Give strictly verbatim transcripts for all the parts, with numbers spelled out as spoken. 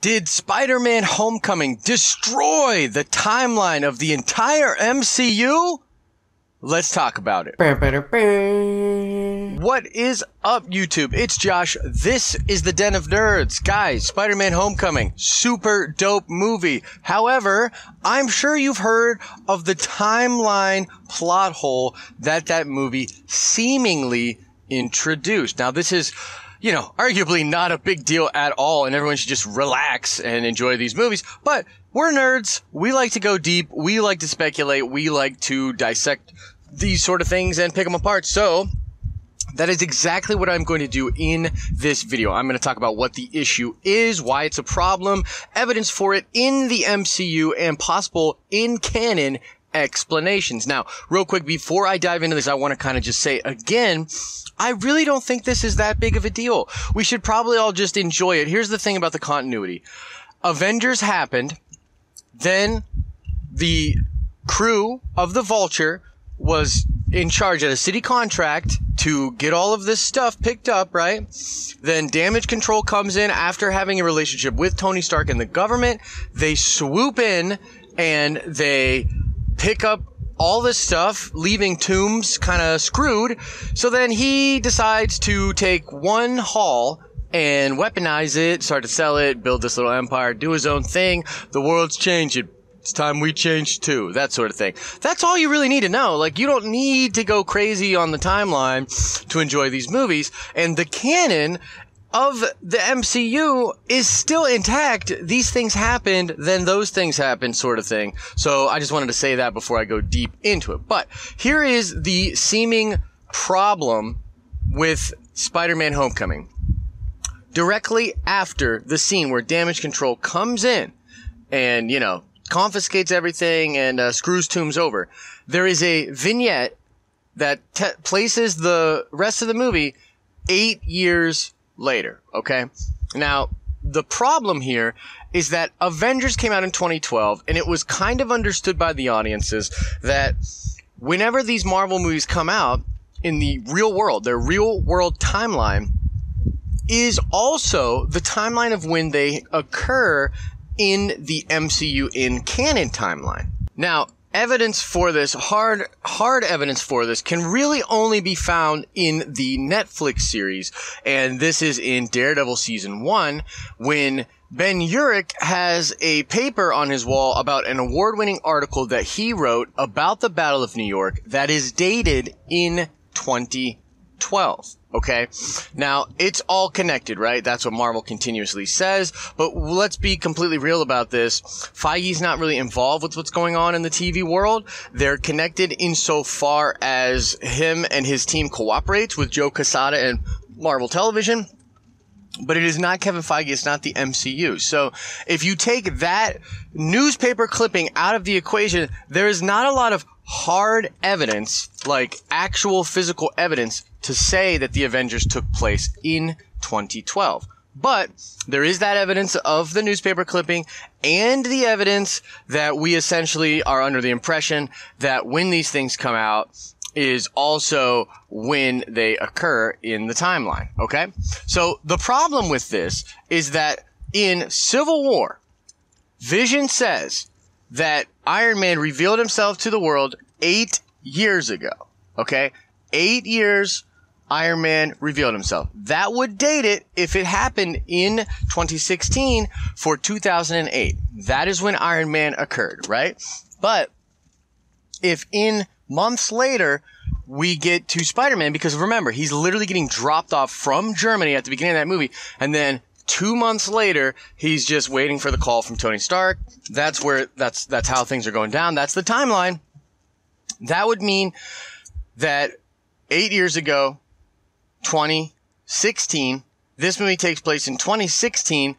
Did Spider-Man Homecoming destroy the timeline of the entire M C U? Let's talk about it. What is up, YouTube? It's Josh. This is the Den of Nerds. Guys, Spider-Man Homecoming, super dope movie. However, I'm sure you've heard of the timeline plot hole that that movie seemingly introduced. Now, this is... you know, arguably not a big deal at all, and everyone should just relax and enjoy these movies. But we're nerds. We like to go deep. We like to speculate. We like to dissect these sort of things and pick them apart. So that is exactly what I'm going to do in this video. I'm going to talk about what the issue is, why it's a problem, evidence for it in the M C U, and possible in-canon explanations. Now, real quick, before I dive into this, I want to kind of just say again, I really don't think this is that big of a deal. We should probably all just enjoy it. Here's the thing about the continuity. Avengers happened, then the crew of the Vulture was in charge of a city contract to get all of this stuff picked up, right? Then Damage Control comes in after having a relationship with Tony Stark and the government. They swoop in and they pick up all this stuff, leaving Toomes kind of screwed. So then he decides to take one haul and weaponize it, start to sell it, build this little empire, do his own thing. The world's changing. It's time we change too. That sort of thing. That's all you really need to know. Like, you don't need to go crazy on the timeline to enjoy these movies. And the canon of the M C U is still intact. These things happened, then those things happened, sort of thing. So I just wanted to say that before I go deep into it. But here is the seeming problem with Spider-Man Homecoming. Directly after the scene where Damage Control comes in and, you know, confiscates everything and uh, screws Toomes over, there is a vignette that te- places the rest of the movie eight years later, okay? Now, the problem here is that Avengers came out in twenty twelve, and it was kind of understood by the audiences that whenever these Marvel movies come out in the real world, their real world timeline is also the timeline of when they occur in the M C U in canon timeline. Now, evidence for this, hard, hard evidence for this, can really only be found in the Netflix series, and this is in Daredevil Season one, when Ben Urich has a paper on his wall about an award-winning article that he wrote about the Battle of New York that is dated in twenty twelve. Okay? Now, it's all connected, right? That's what Marvel continuously says, but let's be completely real about this. Feige's not really involved with what's going on in the T V world. They're connected insofar as him and his team cooperates with Joe Quesada and Marvel Television, but it is not Kevin Feige, it's not the M C U. So if you take that newspaper clipping out of the equation, there is not a lot of hard evidence, like actual physical evidence, to say that the Avengers took place in twenty twelve. But there is that evidence of the newspaper clipping and the evidence that we essentially are under the impression that when these things come out is also when they occur in the timeline, okay? So the problem with this is that in Civil War, Vision says that Iron Man revealed himself to the world eight years ago, okay? Eight years, Iron Man revealed himself. That would date it, if it happened in twenty sixteen, for two thousand eight. That is when Iron Man occurred, right? But if in months later we get to Spider-Man, because remember, he's literally getting dropped off from Germany at the beginning of that movie, and then two months later, he's just waiting for the call from Tony Stark. That's where, that's, that's how things are going down. That's the timeline. That would mean that eight years ago, twenty sixteen, this movie takes place in twenty sixteen.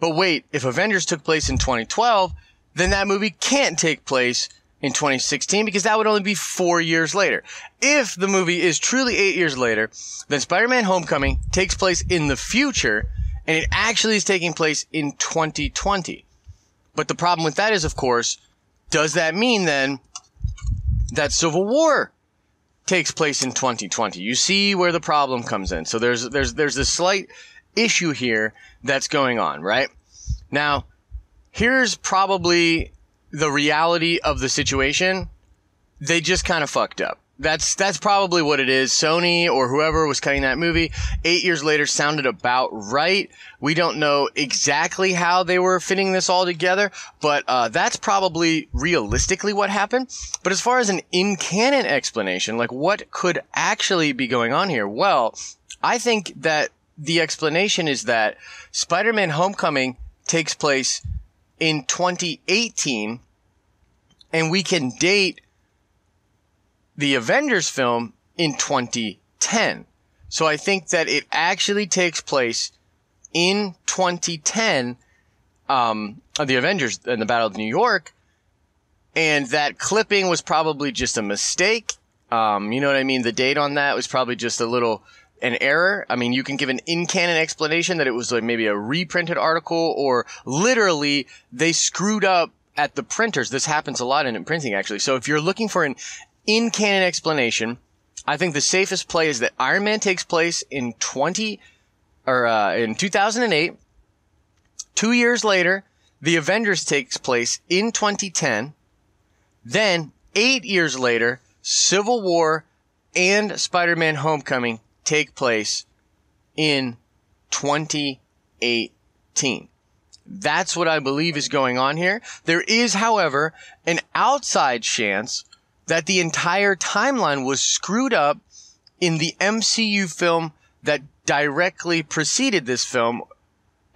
But wait, if Avengers took place in twenty twelve, then that movie can't take place in twenty sixteen, because that would only be four years later. If the movie is truly eight years later, then Spider-Man Homecoming takes place in the future, and it actually is taking place in twenty twenty. But the problem with that is, of course, does that mean then that Civil War takes place in twenty twenty? You see where the problem comes in. So there's there's there's this slight issue here that's going on, right? Now, here's probably the reality of the situation. They just kind of fucked up. That's that's probably what it is. Sony or whoever was cutting that movie eight years later sounded about right. We don't know exactly how they were fitting this all together, but uh that's probably realistically what happened. But as far as an in-canon explanation, like what could actually be going on here? Well, I think that the explanation is that Spider-Man Homecoming takes place in twenty eighteen, and we can date the Avengers film in twenty ten. So I think that it actually takes place in twenty ten, um, of the Avengers and the Battle of New York. And that clipping was probably just a mistake. Um, you know what I mean? The date on that was probably just a little, an error. I mean, you can give an in-canon explanation that it was like maybe a reprinted article, or literally they screwed up at the printers. This happens a lot in printing, actually. So if you're looking for an in-canon explanation, I think the safest play is that Iron Man takes place in twenty or uh, in two thousand eight. Two years later, the Avengers takes place in twenty ten. Then eight years later, Civil War and Spider-Man Homecoming take place in twenty eighteen. That's what I believe is going on here. There is, however, an outside chance that the entire timeline was screwed up in the M C U film that directly preceded this film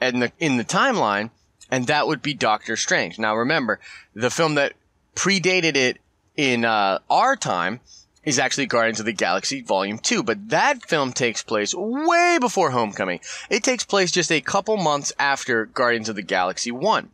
in the, in the timeline, and that would be Doctor Strange. Now remember, the film that predated it in uh, our time is actually Guardians of the Galaxy Volume two, but that film takes place way before Homecoming. It takes place just a couple months after Guardians of the Galaxy one.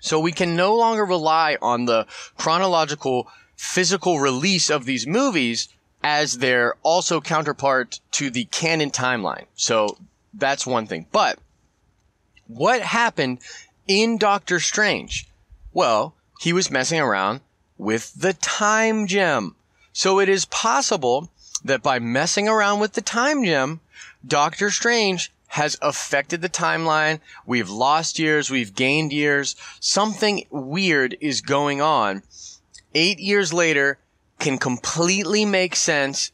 So we can no longer rely on the chronological physical release of these movies as they're also counterpart to the canon timeline. So that's one thing. But what happened in Doctor Strange? Well, he was messing around with the Time Gem. So it is possible that by messing around with the Time Gem, Doctor Strange has affected the timeline. We've lost years, we've gained years. Something weird is going on. Eight years later can completely make sense,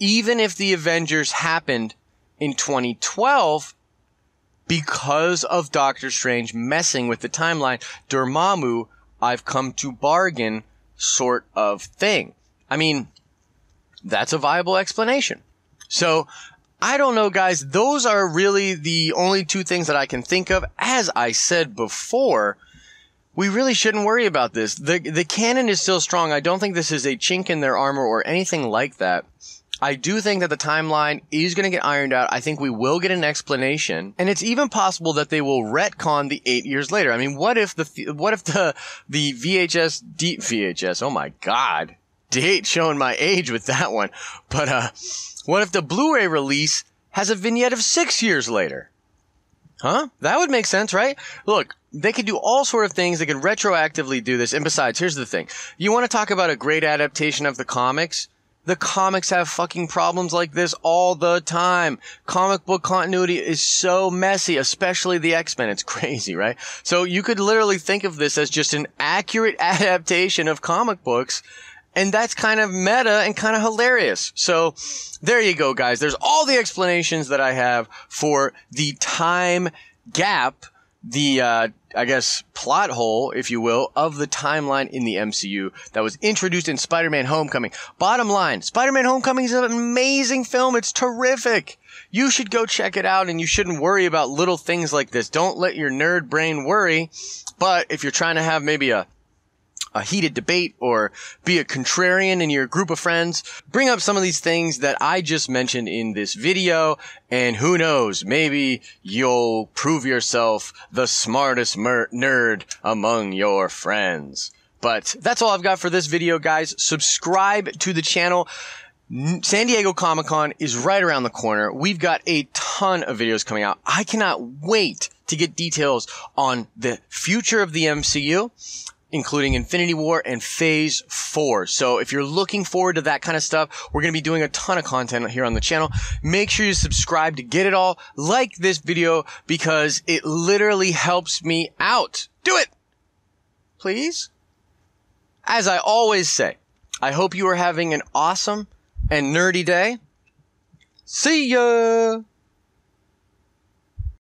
even if the Avengers happened in twenty twelve, because of Doctor Strange messing with the timeline. Dormammu, I've come to bargain sort of thing. I mean, that's a viable explanation. So I don't know, guys. Those are really the only two things that I can think of. As I said before, we really shouldn't worry about this. The the canon is still strong. I don't think this is a chink in their armor or anything like that. I do think that the timeline is going to get ironed out. I think we will get an explanation. And it's even possible that they will retcon the eight years later. I mean, what if the what if the the V H S deep V H S? Oh my god. Date showing my age with that one. But uh what if the Blu-ray release has a vignette of six years later? Huh? That would make sense, right? Look, they could do all sort of things. They could retroactively do this. And besides, here's the thing. You want to talk about a great adaptation of the comics? The comics have fucking problems like this all the time. Comic book continuity is so messy, especially the X-Men. It's crazy, right? So you could literally think of this as just an accurate adaptation of comic books. And that's kind of meta and kind of hilarious. So there you go, guys. There's all the explanations that I have for the time gap, the, uh, I guess, plot hole, if you will, of the timeline in the M C U that was introduced in Spider-Man Homecoming. Bottom line, Spider-Man Homecoming is an amazing film. It's terrific. You should go check it out, and you shouldn't worry about little things like this. Don't let your nerd brain worry. But if you're trying to have maybe a a heated debate or be a contrarian in your group of friends, bring up some of these things that I just mentioned in this video, and who knows, maybe you'll prove yourself the smartest mer- nerd among your friends. But that's all I've got for this video, guys. Subscribe to the channel. San Diego Comic-Con is right around the corner. We've got a ton of videos coming out. I cannot wait to get details on the future of the M C U. including Infinity War and Phase four. So if you're looking forward to that kind of stuff, we're going to be doing a ton of content here on the channel. Make sure you subscribe to get it all. Like this video because it literally helps me out. Do it! Please? As I always say, I hope you are having an awesome and nerdy day. See ya!